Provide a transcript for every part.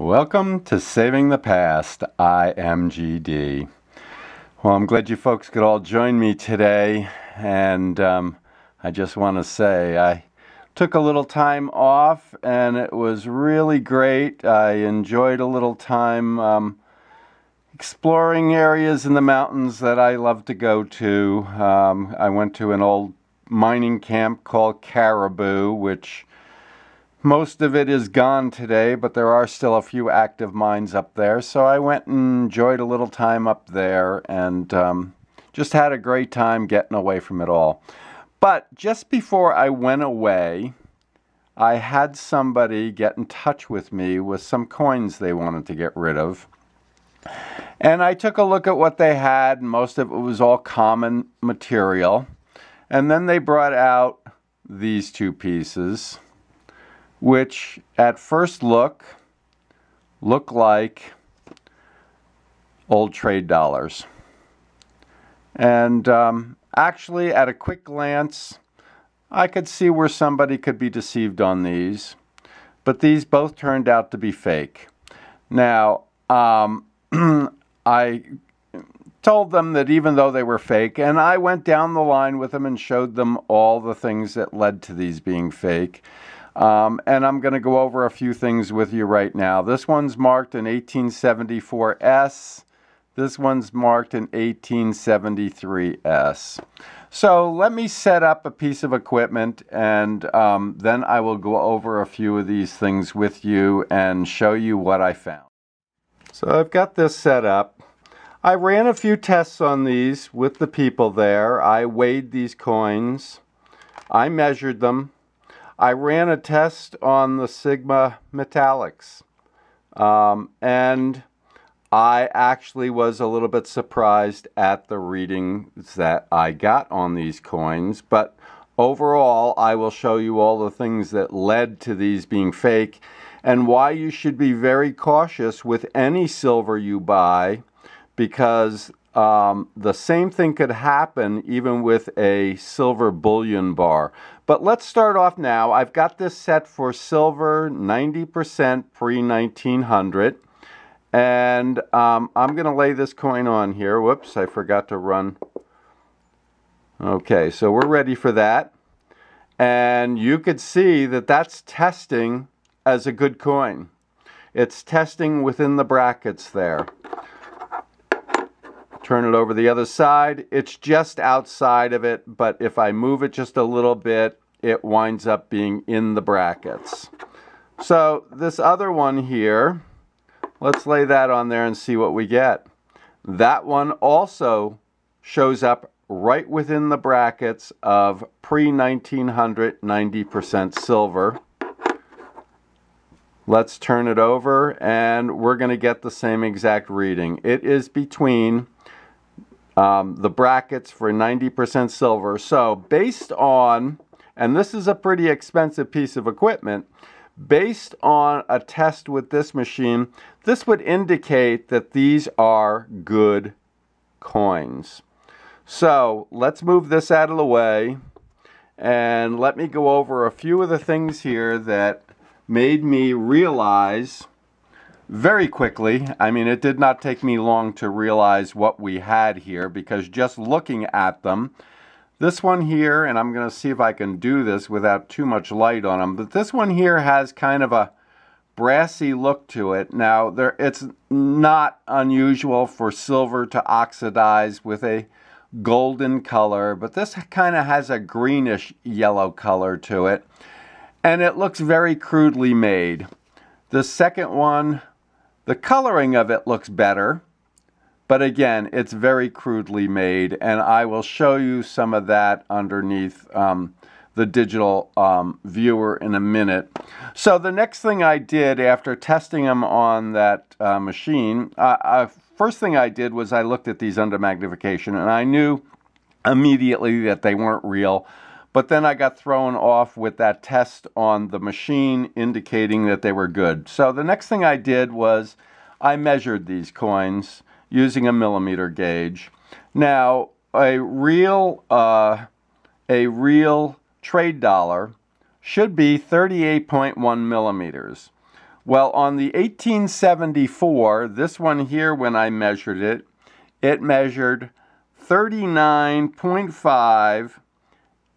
Welcome to Saving the Past, IMGD. Well, I'm glad you folks could all join me today, and I just want to say I took a little time off, and it was really great. I enjoyed a little time exploring areas in the mountains that I love to go to. I went to an old mining camp called Caribou, which most of it is gone today, but there are still a few active mines up there. So I went and enjoyed a little time up there and just had a great time getting away from it all. But just before I went away, I had somebody get in touch with me with some coins they wanted to get rid of. And I took a look at what they had. Most of it was all common material. And then they brought out these two pieces, which at first look like old trade dollars. And actually, at a quick glance, I could see where somebody could be deceived on these, but these both turned out to be fake. Now, I told them that even though they were fake, and I went down the line with them and showed them all the things that led to these being fake. And I'm going to go over a few things with you right now. This one's marked an 1874 S. This one's marked an 1873 S. So let me set up a piece of equipment, and then I will go over a few of these things with you and show you what I found. So I've got this set up. I ran a few tests on these with the people there. I weighed these coins. I measured them. I ran a test on the Sigma Metallics, and I actually was a little bit surprised at the readings that I got on these coins, but overall I will show you all the things that led to these being fake and why you should be very cautious with any silver you buy, because the same thing could happen even with a silver bullion bar. But let's start off now. I've got this set for silver 90% pre-1900. And I'm going to lay this coin on here. Whoops, I forgot to run. Okay, so we're ready for that. And you could see that that's testing as a good coin. It's testing within the brackets there. Turn it over the other side. It's just outside of it, but if I move it just a little bit, it winds up being in the brackets. So this other one here, let's lay that on there and see what we get. That one also shows up right within the brackets of pre-1900 90% silver. Let's turn it over, and we're going to get the same exact reading. It is between the brackets for 90% silver. So based on, and this is a pretty expensive piece of equipment, based on a test with this machine, this would indicate that these are good coins. So let's move this out of the way, and let me go over a few of the things here that made me realize very quickly. I mean, it did not take me long to realize what we had here, because just looking at them, this one here, and I'm going to see if I can do this without too much light on them, but this one here has kind of a brassy look to it. Now, it's not unusual for silver to oxidize with a golden color, but this kind of has a greenish yellow color to it, and it looks very crudely made. The second one, the coloring of it looks better, but again, it's very crudely made, and I will show you some of that underneath the digital viewer in a minute. So the next thing I did after testing them on that machine, first thing I did was I looked at these under magnification, and I knew immediately that they weren't real. But then I got thrown off with that test on the machine indicating that they were good. So the next thing I did was I measured these coins using a millimeter gauge. Now, a real trade dollar should be 38.1 millimeters. Well, on the 1874, this one here, when I measured it, it measured 39.5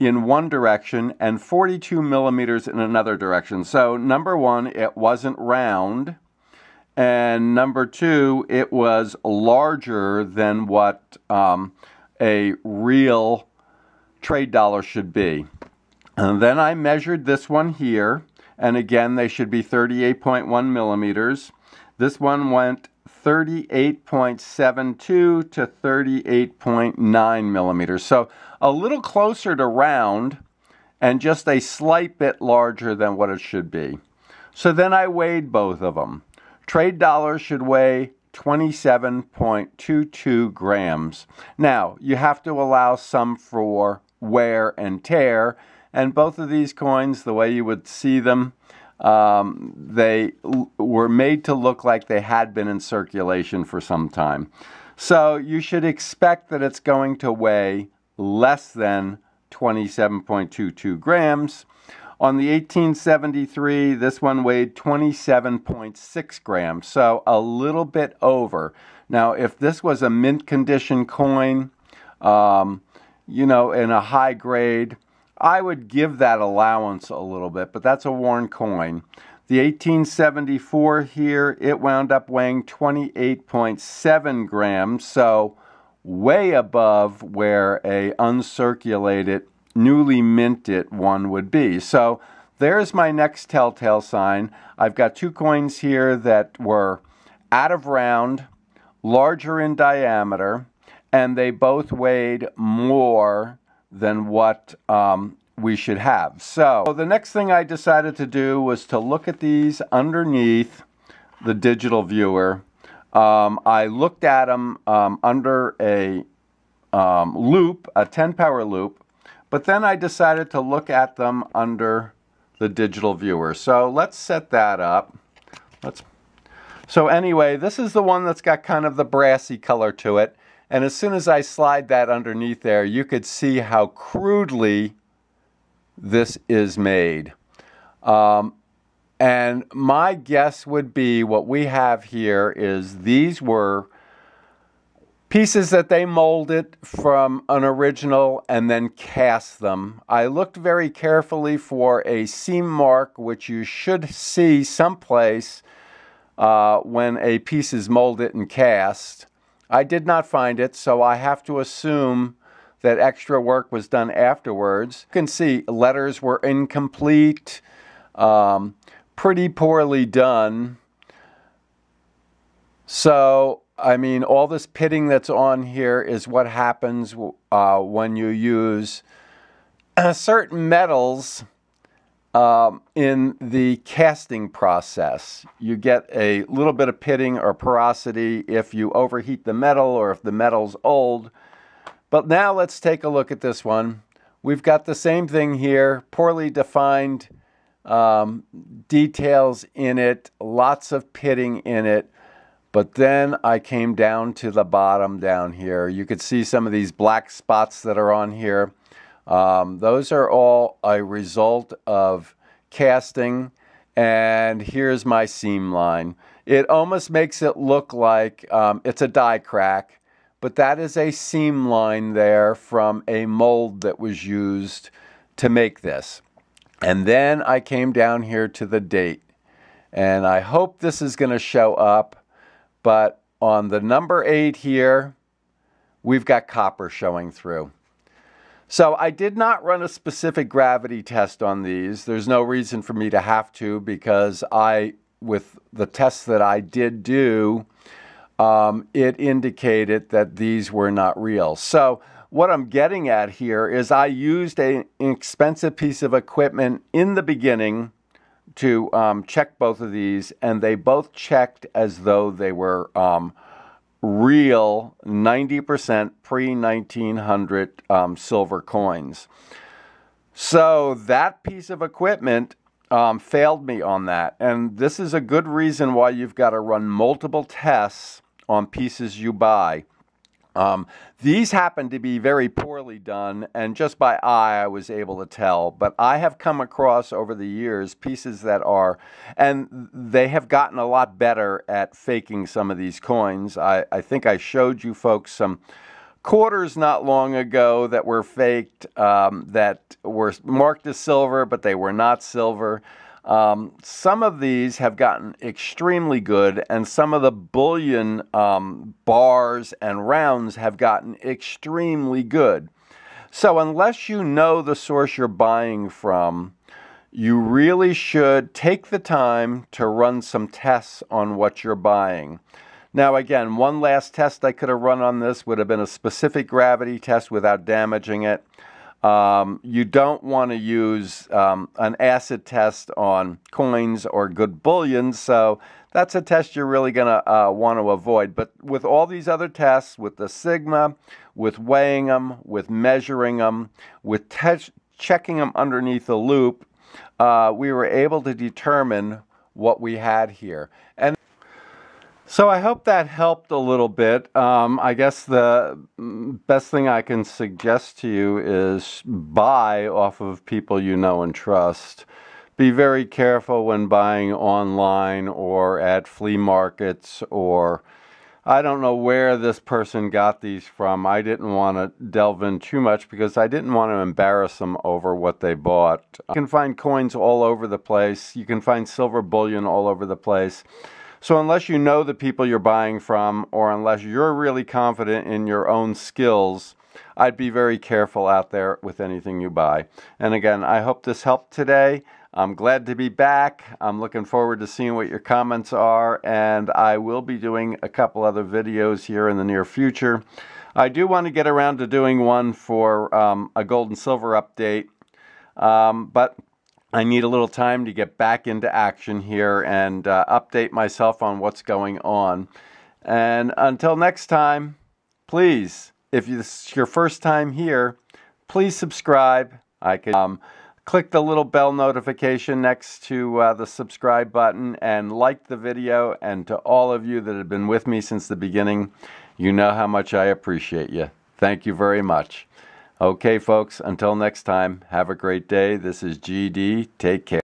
in one direction and 42 millimeters in another direction. So number one, it wasn't round. And number two, it was larger than what a real trade dollar should be. And then I measured this one here. And again, they should be 38.1 millimeters. This one went 38.72 to 38.9 millimeters. So a little closer to round and just a slight bit larger than what it should be. So then I weighed both of them. Trade dollars should weigh 27.22 grams. Now, you have to allow some for wear and tear. And both of these coins, the way you would see them, they were made to look like they had been in circulation for some time. So you should expect that it's going to weigh less than 27.22 grams. On the 1873, this one weighed 27.6 grams, so a little bit over. Now, if this was a mint condition coin, you know, in a high grade, I would give that allowance a little bit, but that's a worn coin. The 1874 here, it wound up weighing 28.7 grams, so way above where a uncirculated, newly minted one would be. So there's my next telltale sign. I've got two coins here that were out of round, larger in diameter, and they both weighed more than what we should have. So the next thing I decided to do was to look at these underneath the digital viewer. I looked at them under a loop, a 10-power loop, but then I decided to look at them under the digital viewer. So let's set that up. So anyway, this is the one that's got kind of the brassy color to it. And as soon as I slide that underneath there, you could see how crudely this is made. And my guess would be what we have here is these were pieces that they molded from an original and then cast them. I looked very carefully for a seam mark, which you should see someplace when a piece is molded and cast. I did not find it, so I have to assume that extra work was done afterwards. You can see letters were incomplete, pretty poorly done. So, I mean, all this pitting that's on here is what happens when you use certain metals in the casting process. You get a little bit of pitting or porosity if you overheat the metal or if the metal's old. But now let's take a look at this one. We've got the same thing here, poorly defined details in it, lots of pitting in it. But then I came down to the bottom down here. You could see some of these black spots that are on here. Those are all a result of casting, and here's my seam line. It almost makes it look like it's a die crack, but that is a seam line there from a mold that was used to make this. And then I came down here to the date, and I hope this is going to show up, but on the number 8 here, we've got copper showing through. So I did not run a specific gravity test on these. There's no reason for me to have to, because with the tests that I did do, it indicated that these were not real. So what I'm getting at here is I used an expensive piece of equipment in the beginning to check both of these, and they both checked as though they were real 90% pre-1900 silver coins. So that piece of equipment failed me on that. And this is a good reason why you've got to run multiple tests on pieces you buy. These happened to be very poorly done, and just by eye I was able to tell. But I have come across over the years pieces that are, and they have gotten a lot better at faking some of these coins. I think I showed you folks some quarters not long ago that were faked, that were marked as silver, but they were not silver. Some of these have gotten extremely good, and some of the bullion bars and rounds have gotten extremely good. So unless you know the source you're buying from, you really should take the time to run some tests on what you're buying. Now again, one last test I could have run on this would have been a specific gravity test without damaging it. You don't want to use an acid test on coins or good bullion, so that's a test you're really going to want to avoid. But with all these other tests, with the Sigma, with weighing them, with measuring them, with checking them underneath the loop, we were able to determine what we had here. And so I hope that helped a little bit. I guess the best thing I can suggest to you is buy off of people you know and trust. Be very careful when buying online or at flea markets, or I don't know where this person got these from. I didn't want to delve in too much because I didn't want to embarrass them over what they bought. You can find coins all over the place. You can find silver bullion all over the place. So unless you know the people you're buying from, or unless you're really confident in your own skills, I'd be very careful out there with anything you buy. And again, I hope this helped today. I'm glad to be back. I'm looking forward to seeing what your comments are, and I will be doing a couple other videos here in the near future. I do want to get around to doing one for a gold and silver update, but I need a little time to get back into action here and update myself on what's going on. And until next time, please, if this is your first time here, please subscribe. I can click the little bell notification next to the subscribe button and like the video. And to all of you that have been with me since the beginning, you know how much I appreciate you. Thank you very much. Okay, folks, until next time, have a great day. This is GD. Take care.